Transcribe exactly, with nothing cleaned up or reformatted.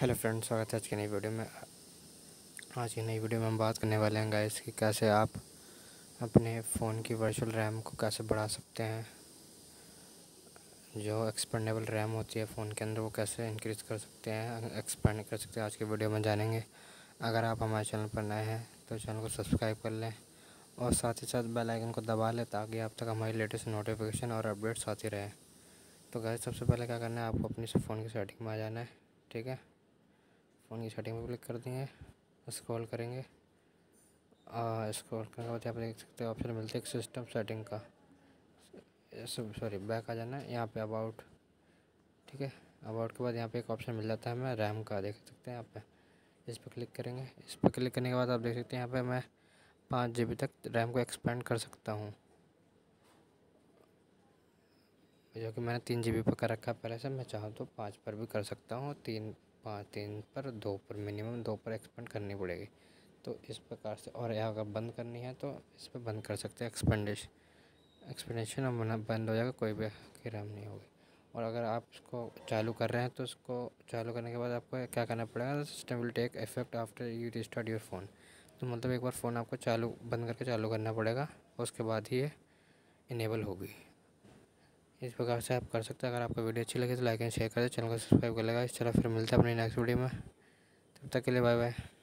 Hello friends, स्वागत है आज की नई वीडियो में। आज की नई वीडियो में हम बात करने वाले हैं गाइस कि कैसे आप अपने फ़ोन की वर्चुअल रैम को कैसे बढ़ा सकते हैं। जो एक्सपेंडेबल रैम होती है फ़ोन के अंदर, वो कैसे इंक्रीज़ कर सकते हैं, एक्सपेंड कर सकते हैं, आज की वीडियो में जानेंगे। अगर आप हमारे चैनल पर नए हैं तो चैनल को सब्सक्राइब कर लें और साथ ही साथ बेल आइकन को दबा लें ताकि आप तक हमारी लेटेस्ट नोटिफिकेशन और अपडेट्स आती रहें। तो गाइस सबसे पहले क्या करना है, आपको अपनी फ़ोन की सेटिंग में आ जाना है। ठीक है, फ़ोन की सेटिंग पर क्लिक कर देंगे, स्क्रॉल करेंगे और स्क्रॉल करने के बाद यहाँ पर देख सकते हैं ऑप्शन मिलते हैं सिस्टम सेटिंग का। सॉरी, बैक आ जाना है, यहाँ पे अबाउट। ठीक है, अबाउट के बाद यहाँ पे एक ऑप्शन मिल जाता है हमें रैम का, देख सकते हैं यहाँ पे। इस पर क्लिक करेंगे, इस पर क्लिक करने के बाद आप देख सकते हैं यहाँ पे मैं पाँच जी बी तक रैम को एक्सपेंड कर सकता हूँ, जो कि मैंने तीन जी बी पर कर रखा है पहले से। मैं चाहूँ तो पाँच पर भी कर सकता हूँ, तीन पाँच तीन पर दो पर मिनिमम दो पर एक्सपेंड करनी पड़ेगी। तो इस प्रकार से, और यहाँ अगर बंद करनी है तो इस पर बंद कर सकते हैं एक्सपेंडेशन एक्सपेंडेशन और बंद हो जाएगा, कोई भी रैम नहीं होगी। और अगर आप इसको चालू कर रहे हैं तो इसको चालू करने के बाद आपको क्या करना पड़ेगा, system will take effect after you restart your phone. तो मतलब एक बार फ़ोन आपको चालू बंद करके चालू करना पड़ेगा, उसके बाद ही ये इनेबल होगी। इस प्रकार से आप कर सकते हैं। अगर आपको वीडियो अच्छी लगे तो लाइक एंड शेयर कर दें, चैनल को सब्सक्राइब कर लेगा। इस तरह फिर मिलता है अपनी नेक्स्ट वीडियो में, तब तक के लिए बाय बाय।